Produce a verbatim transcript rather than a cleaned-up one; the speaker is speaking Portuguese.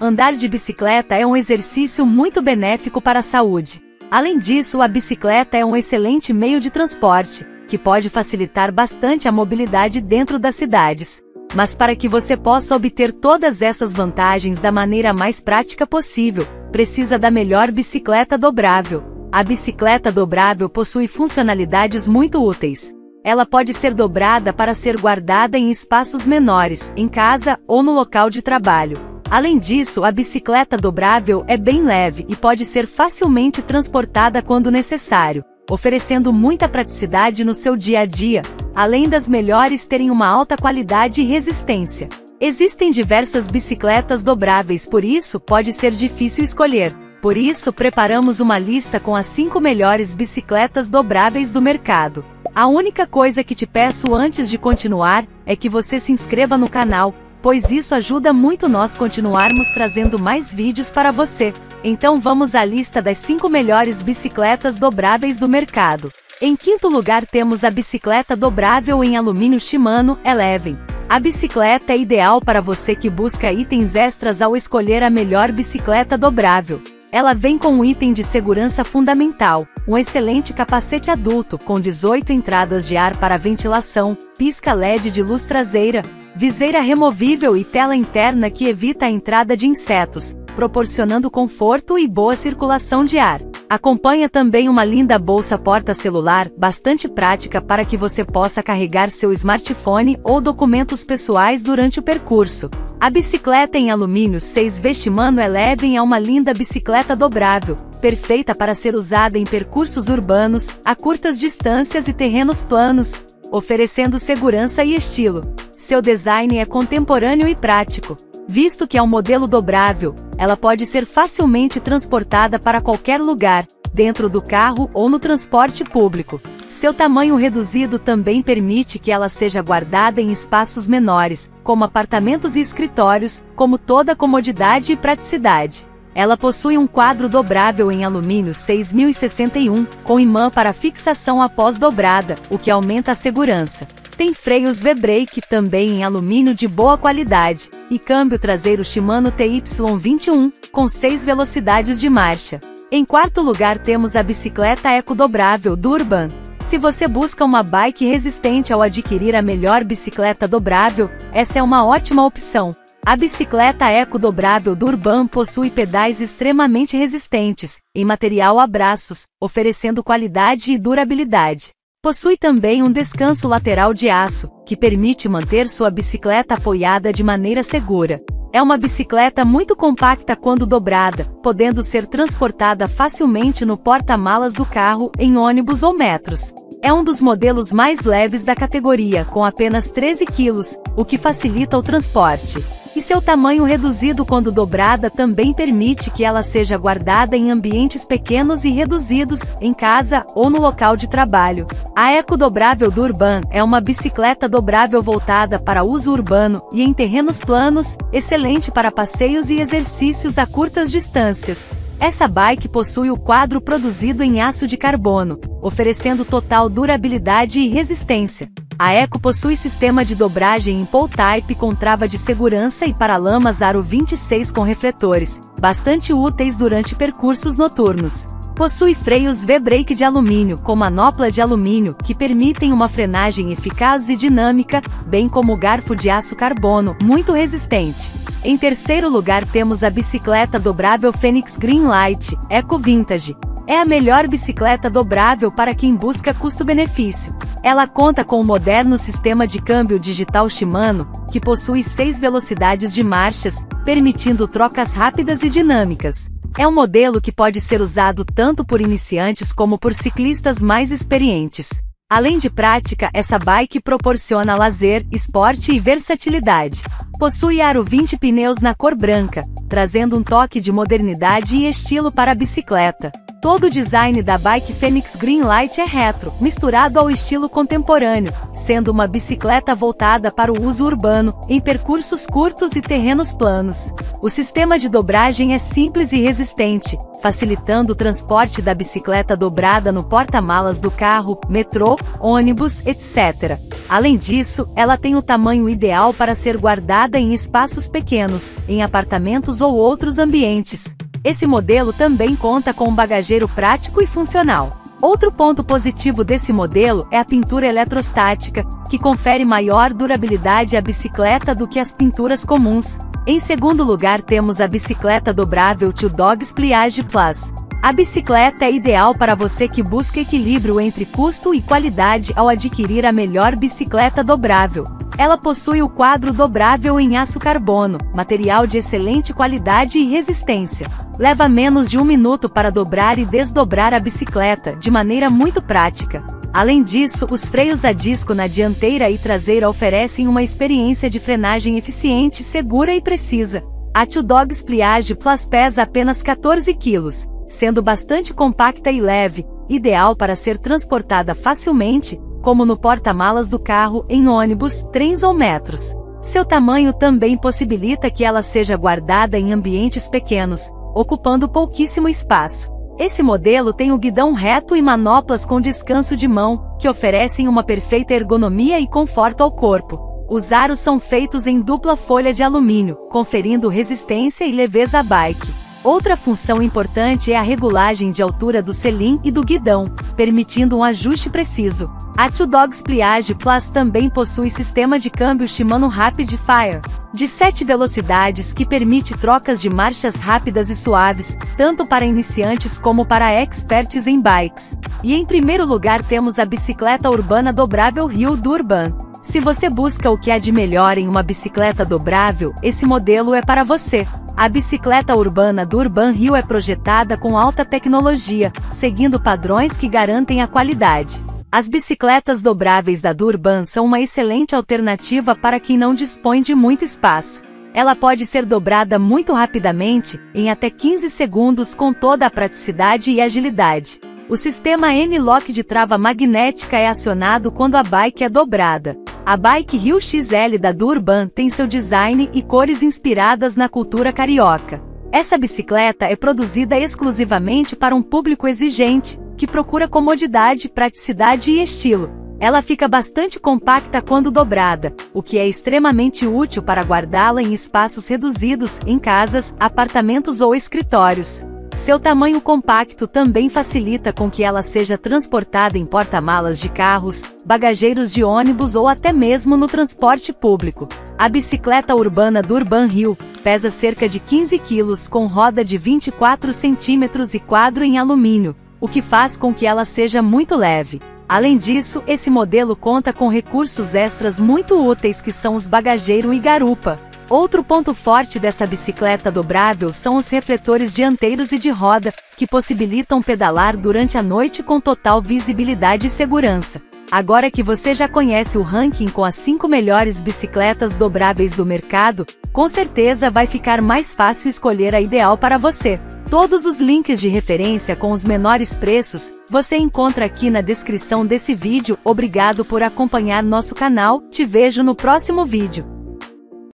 Andar de bicicleta é um exercício muito benéfico para a saúde. Além disso, a bicicleta é um excelente meio de transporte, que pode facilitar bastante a mobilidade dentro das cidades. Mas para que você possa obter todas essas vantagens da maneira mais prática possível, precisa da melhor bicicleta dobrável. A bicicleta dobrável possui funcionalidades muito úteis. Ela pode ser dobrada para ser guardada em espaços menores, em casa ou no local de trabalho. Além disso, a bicicleta dobrável é bem leve e pode ser facilmente transportada quando necessário, oferecendo muita praticidade no seu dia a dia, além das melhores terem uma alta qualidade e resistência. Existem diversas bicicletas dobráveis, por isso pode ser difícil escolher. Por isso, preparamos uma lista com as cinco melhores bicicletas dobráveis do mercado. A única coisa que te peço antes de continuar é que você se inscreva no canal, pois isso ajuda muito nós continuarmos trazendo mais vídeos para você. Então vamos à lista das cinco melhores bicicletas dobráveis do mercado. Em quinto lugar temos a bicicleta dobrável em alumínio Shimano Elleven. A bicicleta é ideal para você que busca itens extras ao escolher a melhor bicicleta dobrável. Ela vem com um item de segurança fundamental, um excelente capacete adulto com dezoito entradas de ar para ventilação, pisca L E D de luz traseira, viseira removível e tela interna que evita a entrada de insetos, proporcionando conforto e boa circulação de ar. Acompanha também uma linda bolsa porta-celular, bastante prática para que você possa carregar seu smartphone ou documentos pessoais durante o percurso. A bicicleta em alumínio seis V Shimano Elleven é uma linda bicicleta dobrável, perfeita para ser usada em percursos urbanos, a curtas distâncias e terrenos planos, oferecendo segurança e estilo. Seu design é contemporâneo e prático. Visto que é um modelo dobrável, ela pode ser facilmente transportada para qualquer lugar, dentro do carro ou no transporte público. Seu tamanho reduzido também permite que ela seja guardada em espaços menores, como apartamentos e escritórios, com toda comodidade e praticidade. Ela possui um quadro dobrável em alumínio seis mil e sessenta e um, com imã para fixação após dobrada, o que aumenta a segurança. Tem freios V-brake também em alumínio de boa qualidade, e câmbio traseiro Shimano T Y vinte e um, com seis velocidades de marcha. Em quarto lugar temos a bicicleta Eco Dobrável Durban. Se você busca uma bike resistente ao adquirir a melhor bicicleta dobrável, essa é uma ótima opção. A bicicleta Eco Dobrável Durban possui pedais extremamente resistentes, em material a braços, oferecendo qualidade e durabilidade. Possui também um descanso lateral de aço, que permite manter sua bicicleta apoiada de maneira segura. É uma bicicleta muito compacta quando dobrada, podendo ser transportada facilmente no porta-malas do carro, em ônibus ou metros. É um dos modelos mais leves da categoria, com apenas treze quilos, o que facilita o transporte. E seu tamanho reduzido quando dobrada também permite que ela seja guardada em ambientes pequenos e reduzidos, em casa ou no local de trabalho. A Eco Dobrável Durban é uma bicicleta dobrável voltada para uso urbano e em terrenos planos, excelente para passeios e exercícios a curtas distâncias. Essa bike possui o quadro produzido em aço de carbono, oferecendo total durabilidade e resistência. A Eco possui sistema de dobragem em pole type com trava de segurança e paralamas aro vinte e seis com refletores, bastante úteis durante percursos noturnos. Possui freios V-brake de alumínio com manopla de alumínio que permitem uma frenagem eficaz e dinâmica, bem como garfo de aço carbono, muito resistente. Em terceiro lugar temos a bicicleta dobrável Fenix Green LIGHT Eco Vintage. É a melhor bicicleta dobrável para quem busca custo-benefício. Ela conta com o moderno sistema de câmbio digital Shimano, que possui seis velocidades de marchas, permitindo trocas rápidas e dinâmicas. É um modelo que pode ser usado tanto por iniciantes como por ciclistas mais experientes. Além de prática, essa bike proporciona lazer, esporte e versatilidade. Possui aro vinte pneus na cor branca, trazendo um toque de modernidade e estilo para a bicicleta. Todo o design da bike Fenix Green Light é retro, misturado ao estilo contemporâneo, sendo uma bicicleta voltada para o uso urbano, em percursos curtos e terrenos planos. O sistema de dobragem é simples e resistente, facilitando o transporte da bicicleta dobrada no porta-malas do carro, metrô, ônibus, etcétera. Além disso, ela tem o tamanho ideal para ser guardada em espaços pequenos, em apartamentos ou outros ambientes. Esse modelo também conta com um bagageiro prático e funcional. Outro ponto positivo desse modelo é a pintura eletrostática, que confere maior durabilidade à bicicleta do que as pinturas comuns. Em segundo lugar, temos a bicicleta dobrável Two Dogs Pliage Plus. A bicicleta é ideal para você que busca equilíbrio entre custo e qualidade ao adquirir a melhor bicicleta dobrável. Ela possui o quadro dobrável em aço carbono, material de excelente qualidade e resistência. Leva menos de um minuto para dobrar e desdobrar a bicicleta, de maneira muito prática. Além disso, os freios a disco na dianteira e traseira oferecem uma experiência de frenagem eficiente, segura e precisa. A Two Dogs Pliage Plus pesa apenas quatorze quilos, sendo bastante compacta e leve, ideal para ser transportada facilmente, como no porta-malas do carro, em ônibus, trens ou metros. Seu tamanho também possibilita que ela seja guardada em ambientes pequenos, ocupando pouquíssimo espaço. Esse modelo tem o guidão reto e manoplas com descanso de mão, que oferecem uma perfeita ergonomia e conforto ao corpo. Os aros são feitos em dupla folha de alumínio, conferindo resistência e leveza à bike. Outra função importante é a regulagem de altura do selim e do guidão, permitindo um ajuste preciso. A Two Dogs Pliage Plus também possui sistema de câmbio Shimano Rapid Fire, de sete velocidades, que permite trocas de marchas rápidas e suaves, tanto para iniciantes como para experts em bikes. E em primeiro lugar temos a bicicleta urbana dobrável Rio Durban. Se você busca o que há de melhor em uma bicicleta dobrável, esse modelo é para você. A bicicleta urbana Durban Rio é projetada com alta tecnologia, seguindo padrões que garantem a qualidade. As bicicletas dobráveis da Durban são uma excelente alternativa para quem não dispõe de muito espaço. Ela pode ser dobrada muito rapidamente, em até quinze segundos, com toda a praticidade e agilidade. O sistema M-Lock de trava magnética é acionado quando a bike é dobrada. A bike Rio X L da Durban tem seu design e cores inspiradas na cultura carioca. Essa bicicleta é produzida exclusivamente para um público exigente, que procura comodidade, praticidade e estilo. Ela fica bastante compacta quando dobrada, o que é extremamente útil para guardá-la em espaços reduzidos, em casas, apartamentos ou escritórios. Seu tamanho compacto também facilita com que ela seja transportada em porta-malas de carros, bagageiros de ônibus ou até mesmo no transporte público. A bicicleta urbana Durban Rio pesa cerca de quinze quilos, com roda de vinte e quatro centímetros e quadro em alumínio, o que faz com que ela seja muito leve. Além disso, esse modelo conta com recursos extras muito úteis, que são os bagageiro e garupa. Outro ponto forte dessa bicicleta dobrável são os refletores dianteiros e de roda, que possibilitam pedalar durante a noite com total visibilidade e segurança. Agora que você já conhece o ranking com as cinco melhores bicicletas dobráveis do mercado, com certeza vai ficar mais fácil escolher a ideal para você. Todos os links de referência com os menores preços você encontra aqui na descrição desse vídeo. Obrigado por acompanhar nosso canal, te vejo no próximo vídeo.